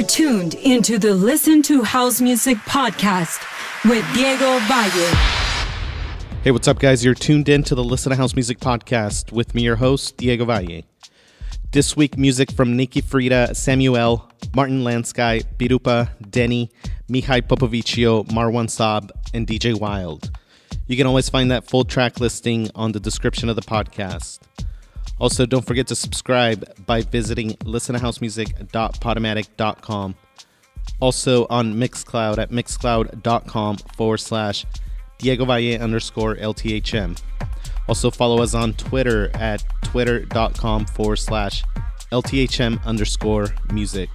are tuned into the Listen to House Music podcast with Diego Valle. Hey, what's up, guys? You're tuned in to the Listen to House Music podcast with me, your host, Diego Valle. This week, music from Nici Frida, Samu.l, Martin Landsky, Pirupa, Denny Mihai Popoviciu, Marwan Sabb, and DJ W!ld. You can always find that full track listing on the description of the podcast. Also, don't forget to subscribe by visiting ListenToHouseMusic.Podomatic.com. Also on Mixcloud at Mixcloud.com/Diego Valle_LTHM. Also follow us on Twitter at Twitter.com/LTHM_music.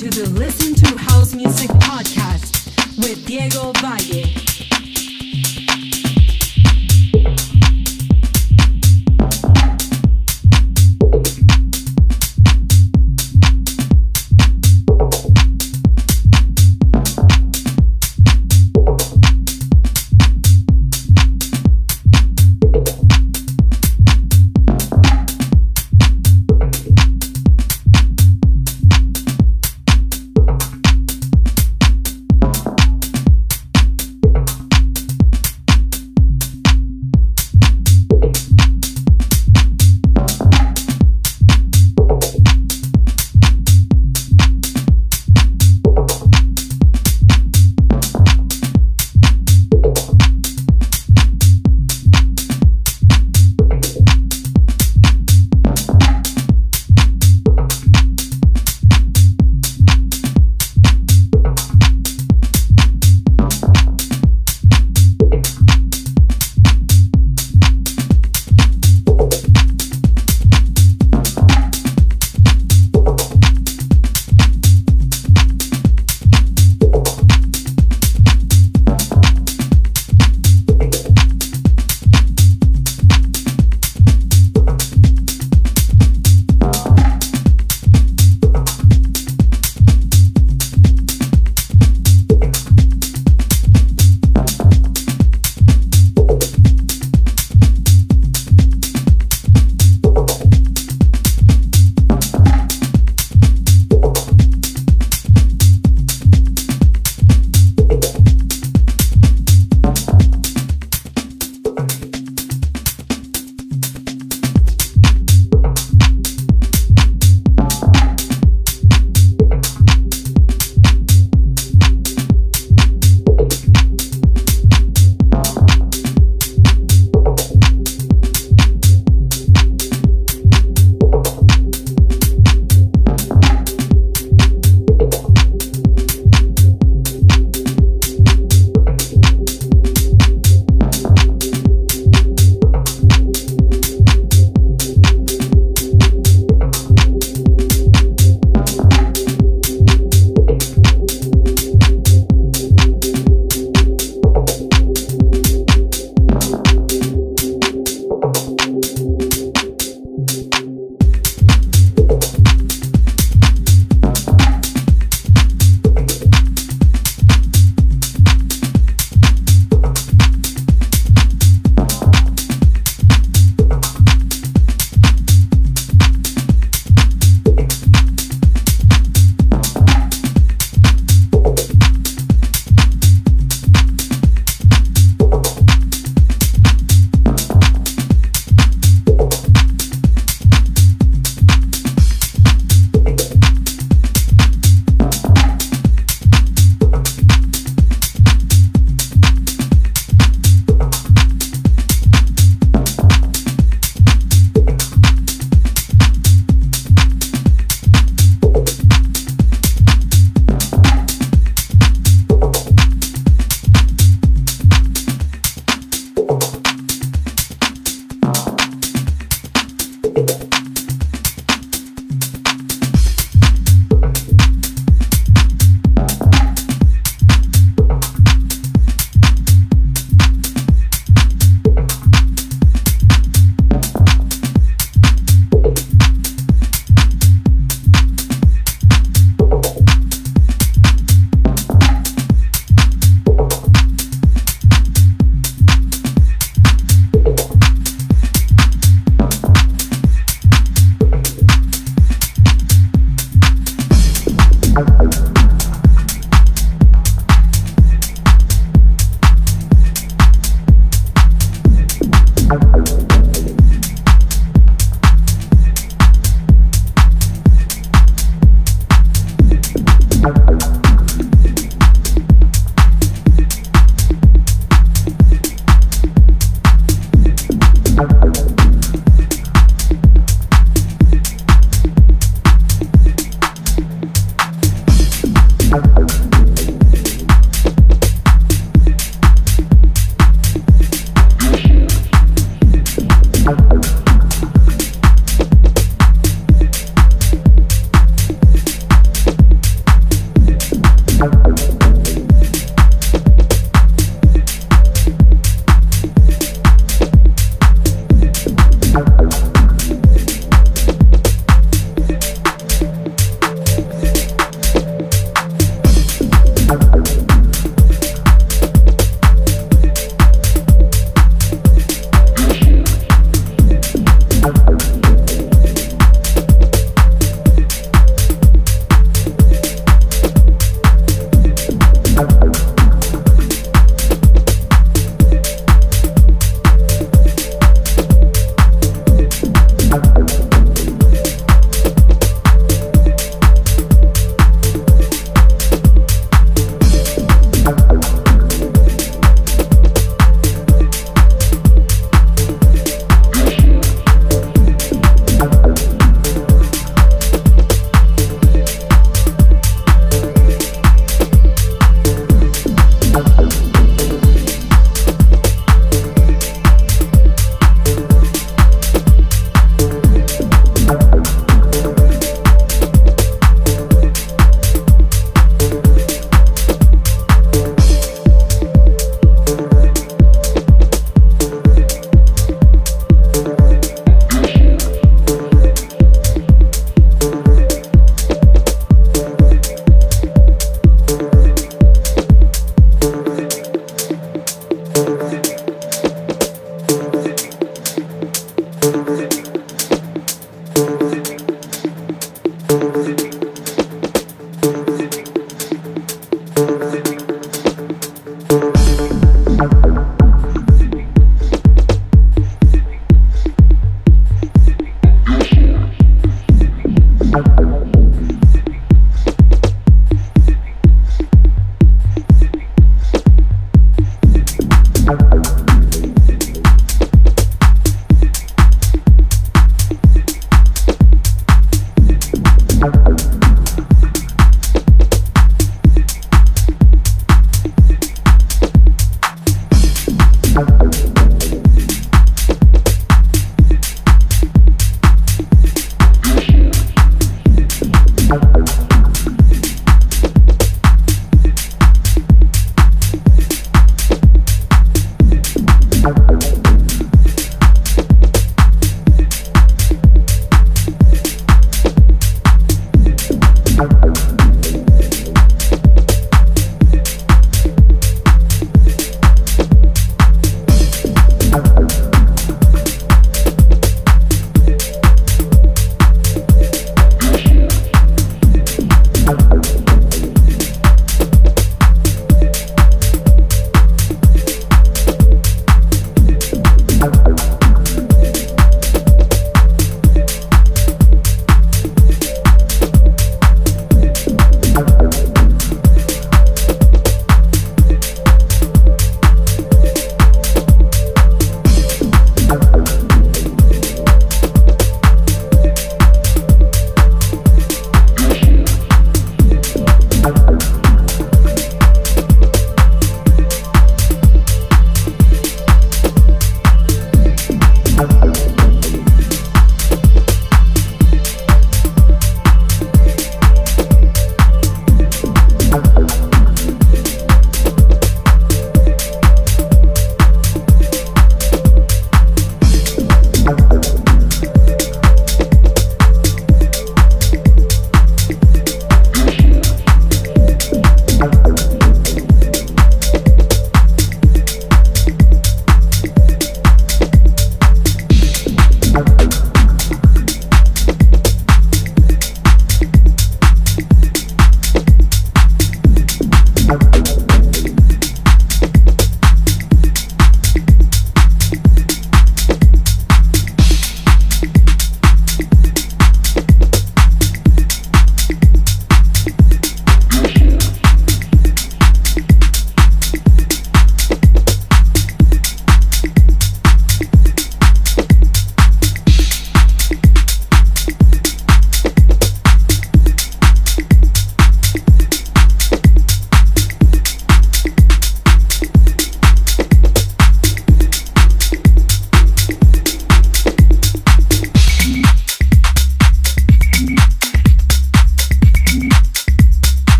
to the Listen to House Music podcast with Diego Valle.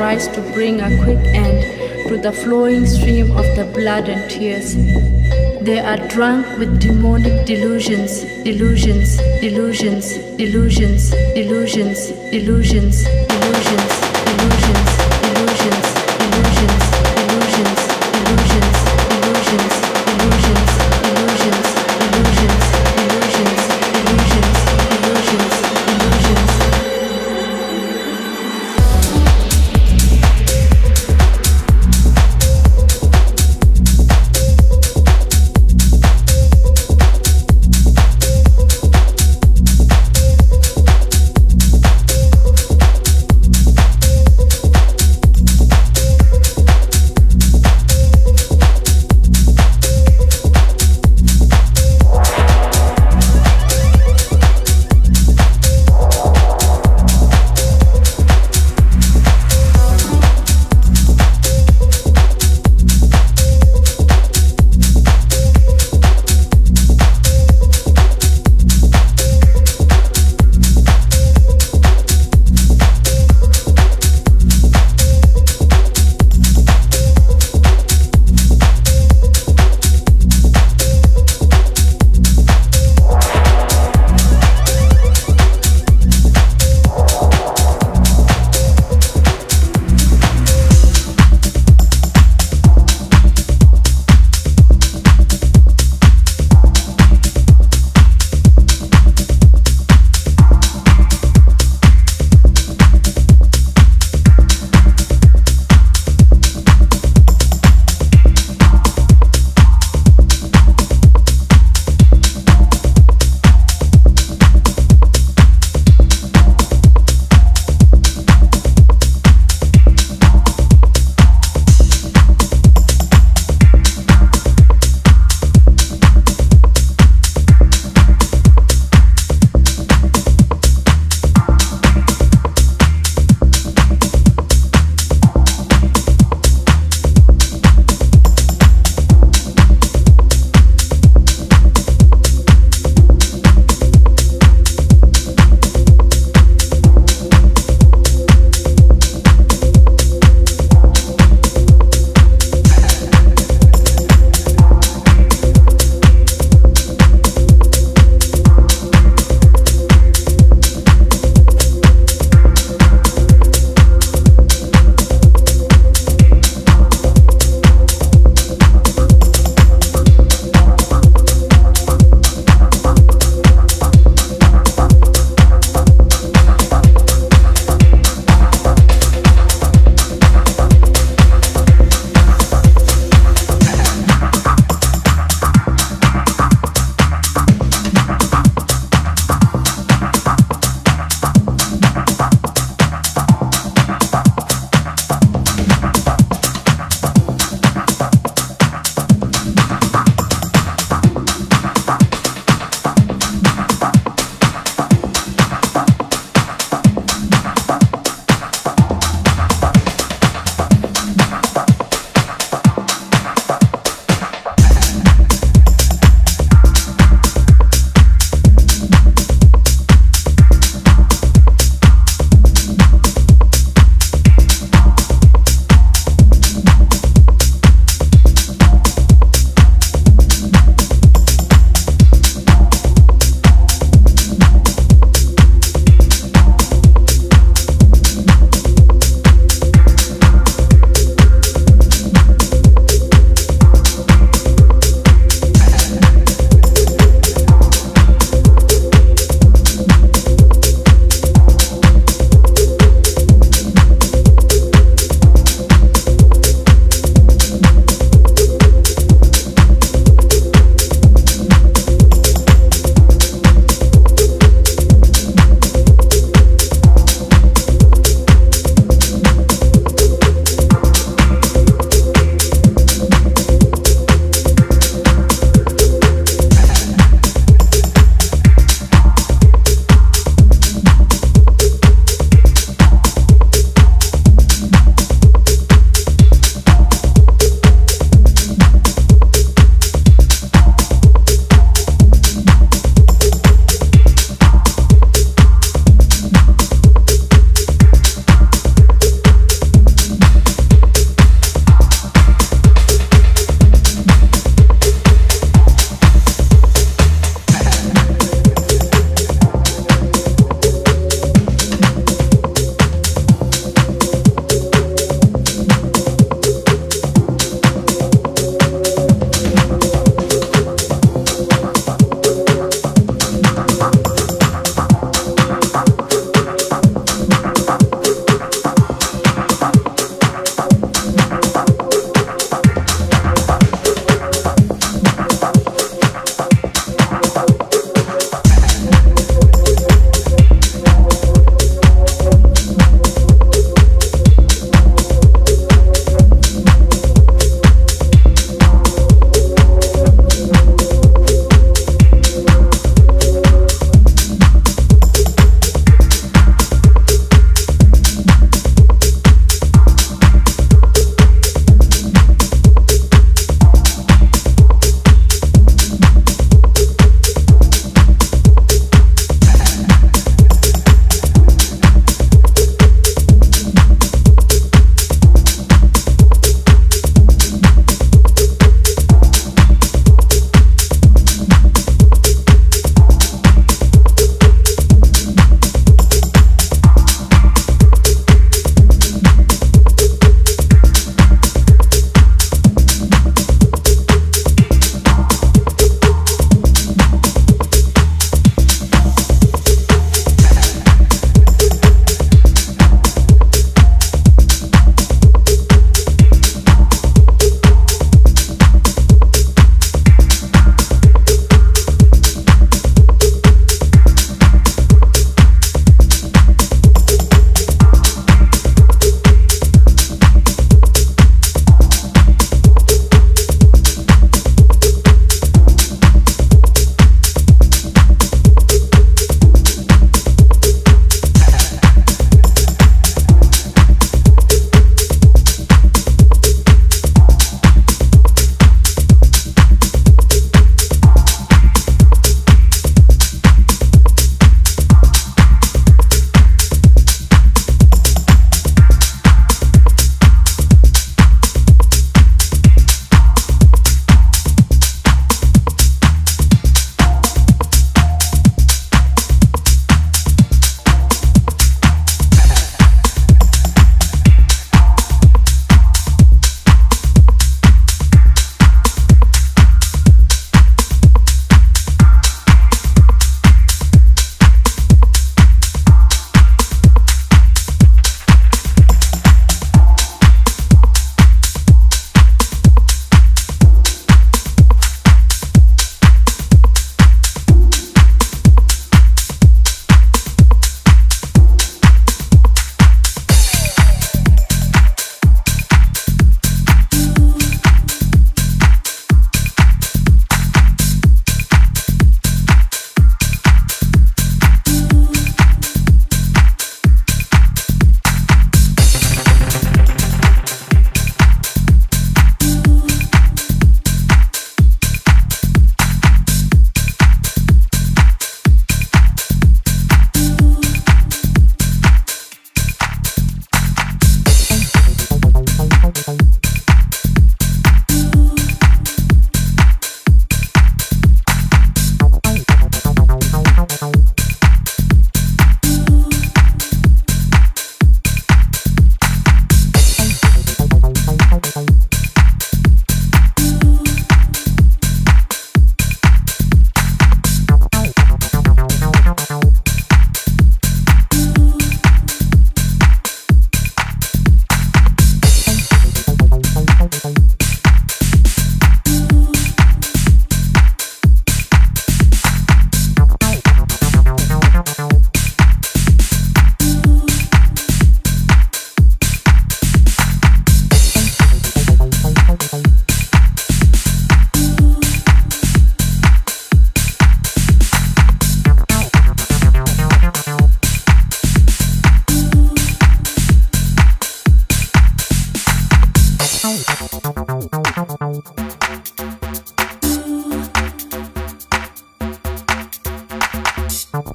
rise to bring a quick end to the flowing stream of the blood and tears. They are drunk with demonic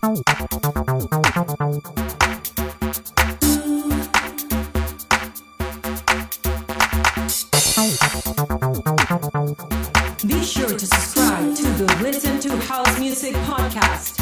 Be sure to subscribe to the Listen to House Music podcast.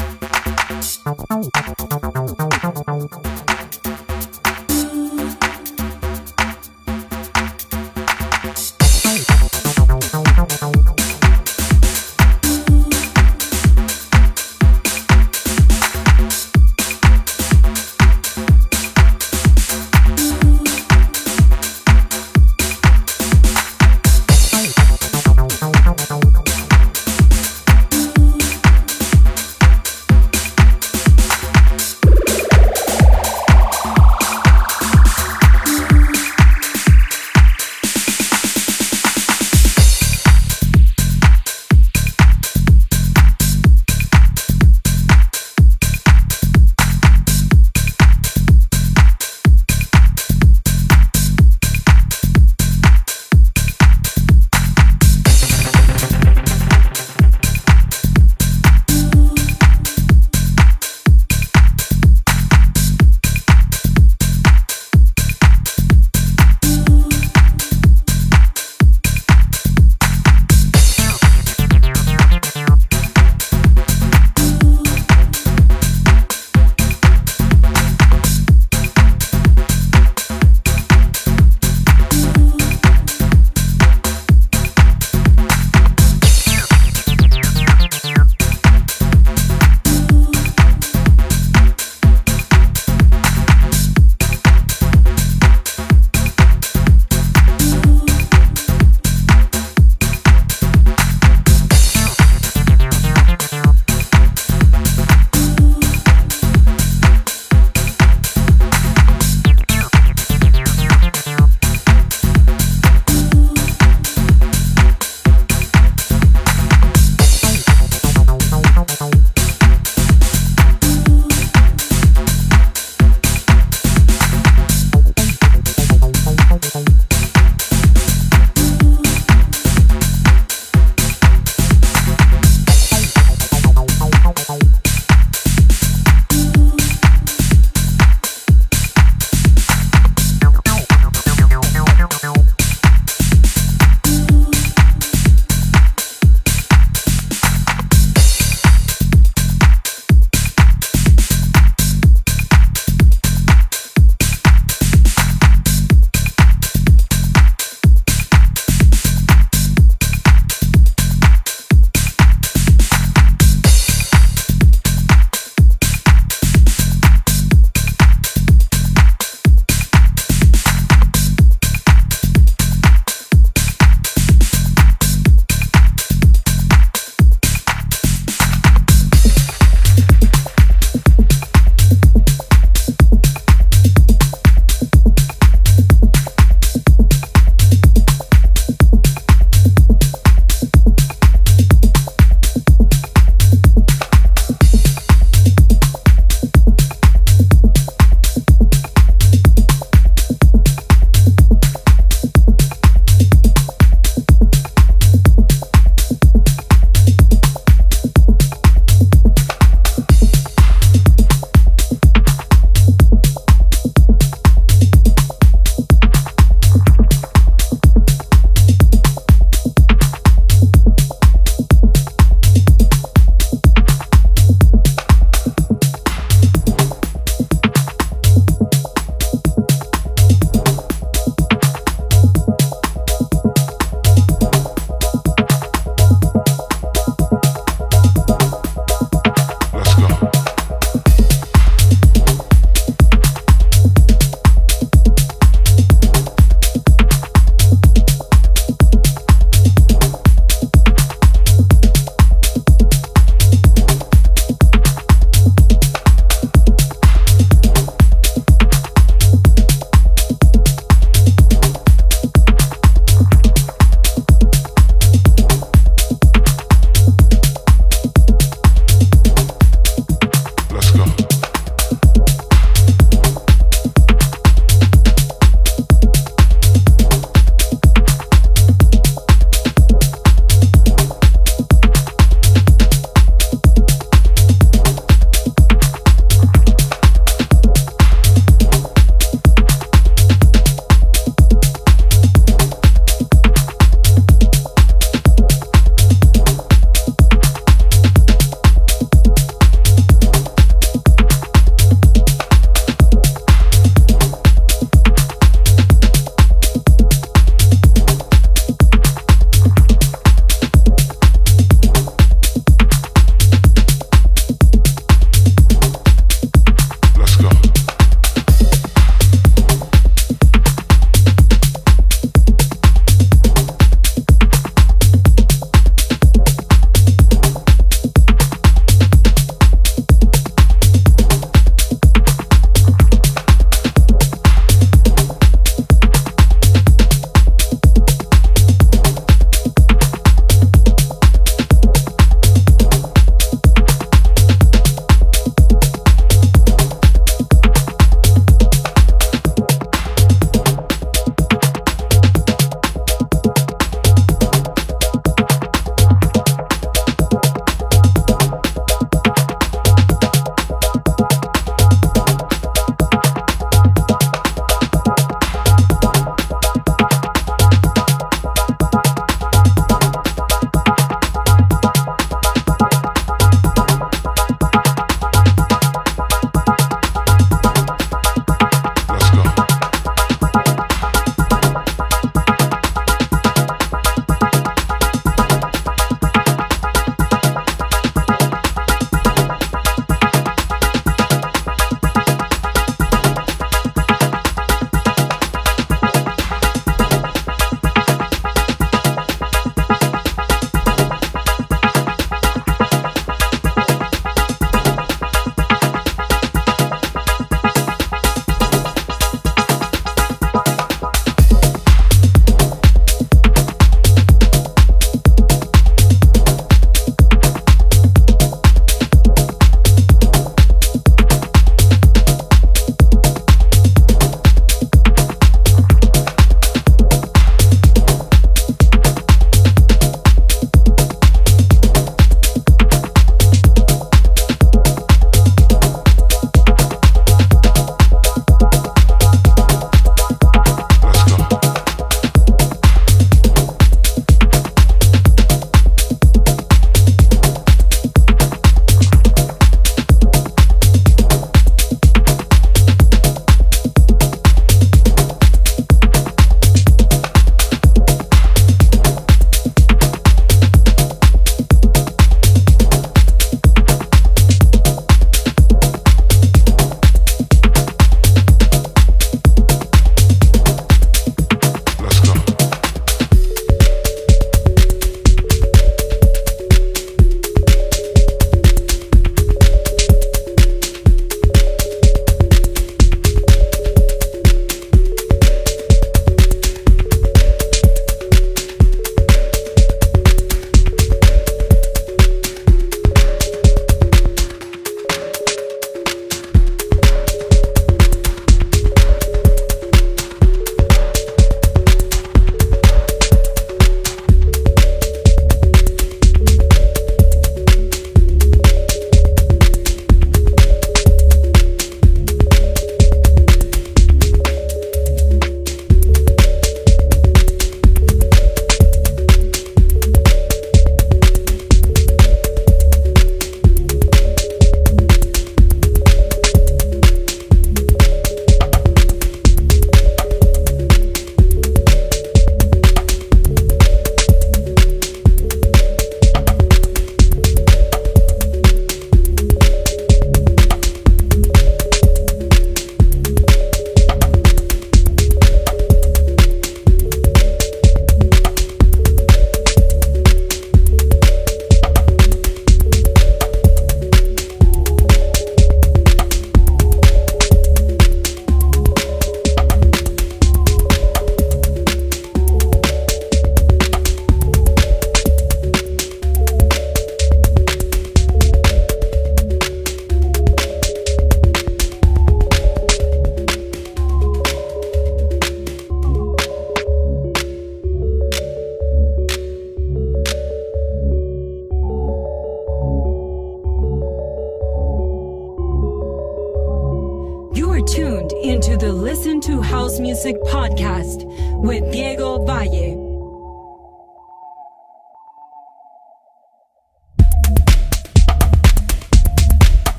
tuned into the Listen to House Music podcast with Diego Valle.